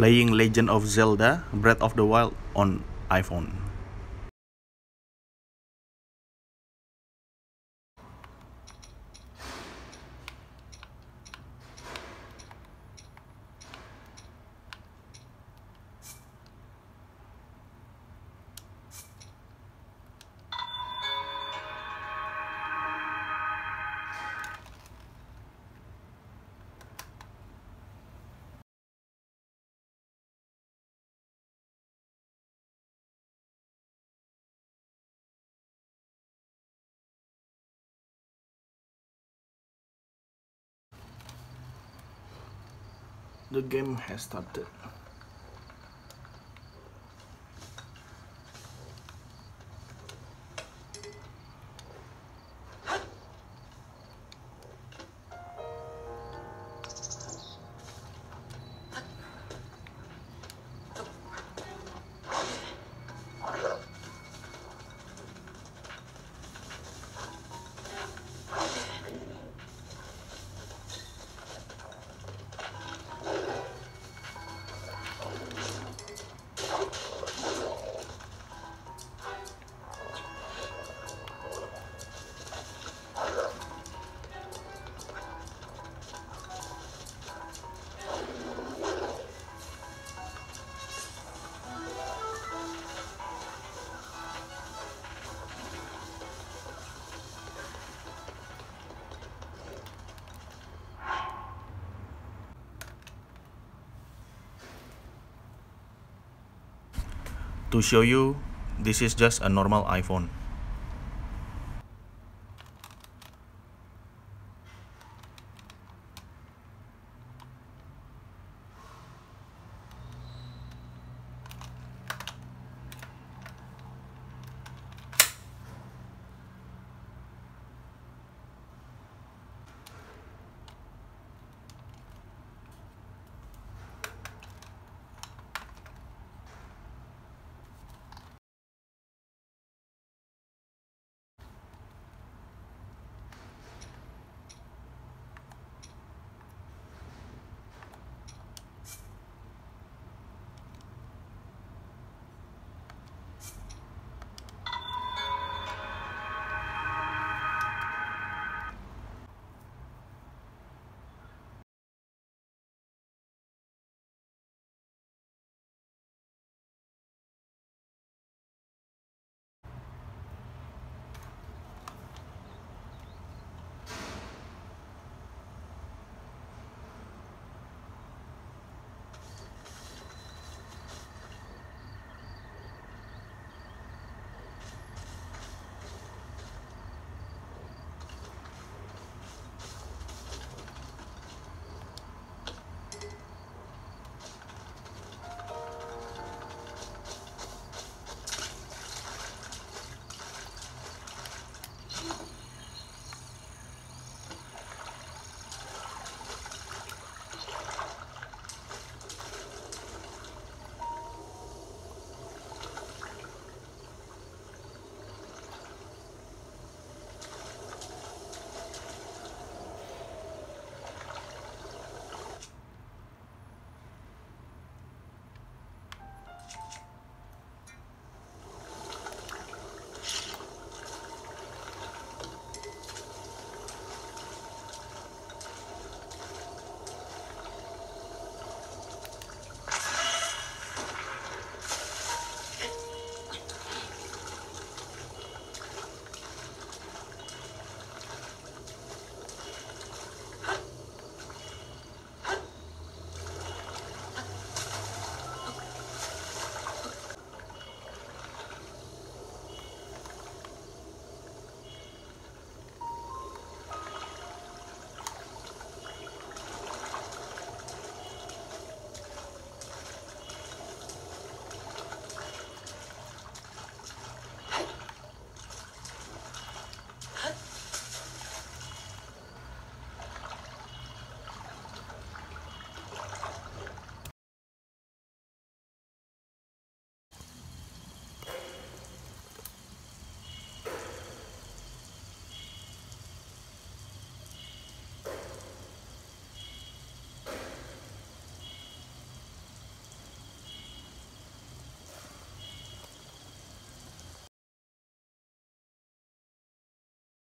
playing Legend of Zelda: Breath of the Wild on iPhone. The game has started. To show you, this is just a normal iPhone.